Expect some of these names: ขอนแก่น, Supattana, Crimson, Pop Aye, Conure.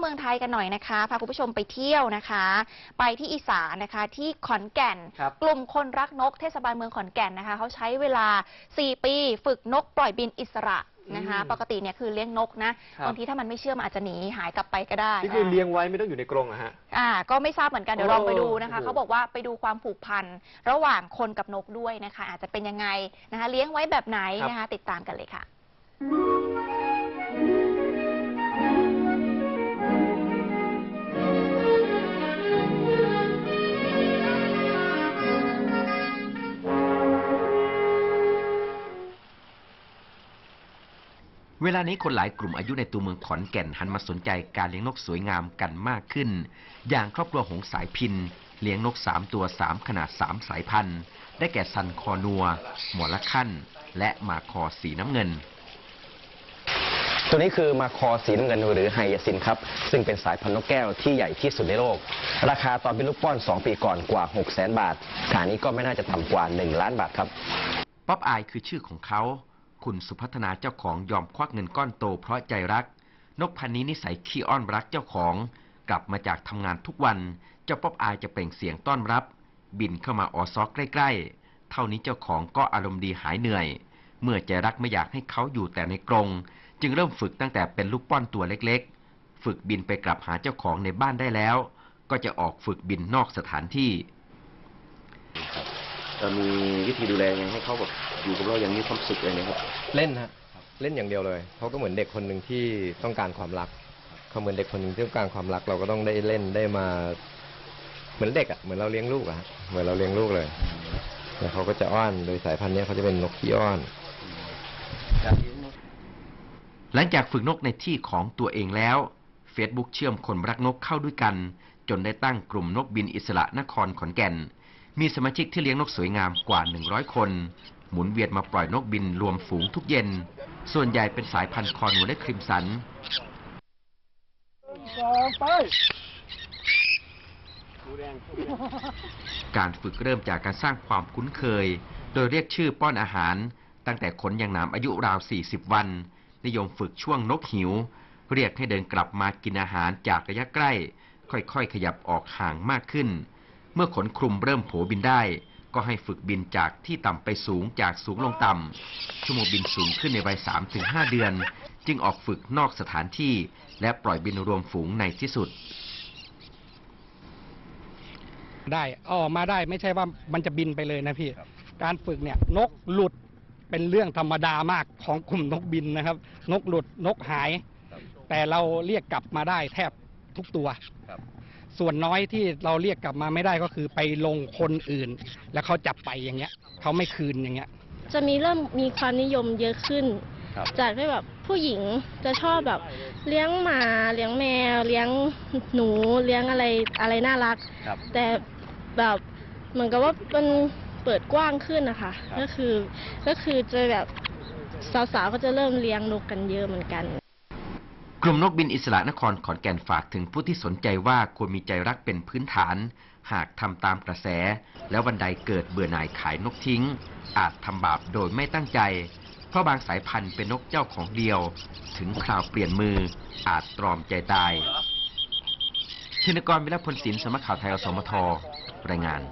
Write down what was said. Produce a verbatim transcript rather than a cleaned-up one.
เมืองไทยกันหน่อยนะคะพาคุณผู้ชมไปเที่ยวนะคะไปที่อีสานนะคะที่ขอนแก่นกลุ่มคนรักนกเทศบาลเมืองขอนแก่นนะคะเขาใช้เวลาสี่ปีฝึกนกปล่อยบินอิสระนะคะปกติเนี่ยคือเลี้ยงนกนะบางทีถ้ามันไม่เชื่อมันอาจจะหนีหายกลับไปก็ได้ที่คือเลี้ยงไว้ไม่ต้องอยู่ในกรงอะฮะอ่าก็ไม่ทราบเหมือนกันเดี๋ยวลองไปดูนะคะเขาบอกว่าไปดูความผูกพันระหว่างคนกับนกด้วยนะคะอาจจะเป็นยังไงนะคะเลี้ยงไว้แบบไหนนะคะติดตามกันเลยค่ะเวลานี้คนหลายกลุ่มอายุในตัวเมืองขอนแก่นหันมาสนใจการเลี้ยงนกสวยงามกันมากขึ้นอย่างครอบครัวหงสายพินเลี้ยงนกสามตัวสามขนาดสามสายพันธุ์ได้แก่ซันคอนัวหมอละคั่นและมาคอสีน้ำเงินตัวนี้คือมาคอสีน้ำเงินหรือไฮยาซินครับซึ่งเป็นสายพันธุ์นกแก้วที่ใหญ่ที่สุดในโลกราคาตอนเป็นลูกป้อนสองปีก่อนกว่า หกแสน บาทขณะนี้ก็ไม่น่าจะต่ำกว่าหนึ่งล้านบาทครับป๊อปอายคือชื่อของเขาคุณสุพัฒนาเจ้าของยอมควักเงินก้อนโตเพราะใจรักนกพันนี้นิสัยขี้อ้อนรักเจ้าของกลับมาจากทำงานทุกวันเจ้าป๊อปอายจะเปล่งเสียงต้อนรับบินเข้ามาออซอกใกล้ๆเท่านี้เจ้าของก็อารมณ์ดีหายเหนื่อยเมื่อใจรักไม่อยากให้เขาอยู่แต่ในกรงจึงเริ่มฝึกตั้งแต่เป็นลูกป้อนตัวเล็กๆฝึกบินไปกลับหาเจ้าของในบ้านได้แล้วก็จะออกฝึกบินนอกสถานที่เรามีวิธีดูแลยังให้เขาแบบอยู่กับเราอย่างมีความสุขอะไรเงี้ยครับเล่นฮะเล่นอย่างเดียวเลยเขาก็เหมือนเด็กคนหนึ่งที่ต้องการความรักเขาเหมือนเด็กคนหนึ่งที่ต้องการความรักเราก็ต้องได้เล่นได้มาเหมือนเด็กอ่ะเหมือนเราเลี้ยงลูกอ่ะเหมือนเราเลี้ยงลูกเลยแล้วเขาก็จะอ้อนโดยสายพันธุ์นี้เขาจะเป็นนกขี้อ้อนหลังจากฝึกนกในที่ของตัวเองแล้ว Facebook เชื่อมคนรักนกเข้าด้วยกันจนได้ตั้งกลุ่มนกบินอิสระนครขอนแก่นมีสมาชิกที่เลี้ยงนกสวยงามกว่าหนึ่งร้อยคนหมุนเวียนมาปล่อยนกบินรวมฝูงทุกเย็นส่วนใหญ่เป็นสายพันธุ์คอนัวและคริมสันการฝึกเริ่มจากการสร้างความคุ้นเคยโดยเรียกชื่อป้อนอาหารตั้งแต่ขนยังหนามอายุราวสี่สิบวันนิยมฝึกช่วงนกหิวเรียกให้เดินกลับมากินอาหารจากระยะใกล้ค่อยๆขยับออกห่างมากขึ้นเมื่อขนคลุมเริ่มโผบินได้ก็ให้ฝึกบินจากที่ต่ำไปสูงจากสูงลงต่ำชั่วโมงบินสูงขึ้นในวัย สามถึงห้า เดือนจึงออกฝึกนอกสถานที่และปล่อยบินรวมฝูงในที่สุดได้ออกมาได้ไม่ใช่ว่ามันจะบินไปเลยนะพี่การฝึกเนี่ยนกหลุดเป็นเรื่องธรรมดามากของกลุ่มนกบินนะครับนกหลุดนกหายแต่เราเรียกกลับมาได้แทบทุกตัวส่วนน้อยที่เราเรียกกลับมาไม่ได้ก็คือไปลงคนอื่นแล้วเขาจับไปอย่างเงี้ยเขาไม่คืนอย่างเงี้ยจะมีเริ่มมีความนิยมเยอะขึ้นจากที่แบบผู้หญิงจะชอบแบบเลี้ยงหมาเลี้ยงแมวเลี้ยงหนูเลี้ยงอะไรอะไรน่ารักแต่แบบเหมือนกับว่ามันเปิดกว้างขึ้นนะคะก็คือก็คือจะแบบสาวๆก็จะเริ่มเลี้ยงนกกันเยอะเหมือนกันกลุ่มนกบินอิสระนครขอนแก่นฝากถึงผู้ที่สนใจว่าควรมีใจรักเป็นพื้นฐานหากทำตามกระแสแล้ววันใดเกิดเบื่อหน่ายขายนกทิ้งอาจทำบาปโดยไม่ตั้งใจเพราะบางสายพันธุ์เป็นนกเจ้าของเดียวถึงคราวเปลี่ยนมืออาจตรอมใจตายชินกร วิลาพลศิลป์ สำนักข่าวไทยอสมทรายงาน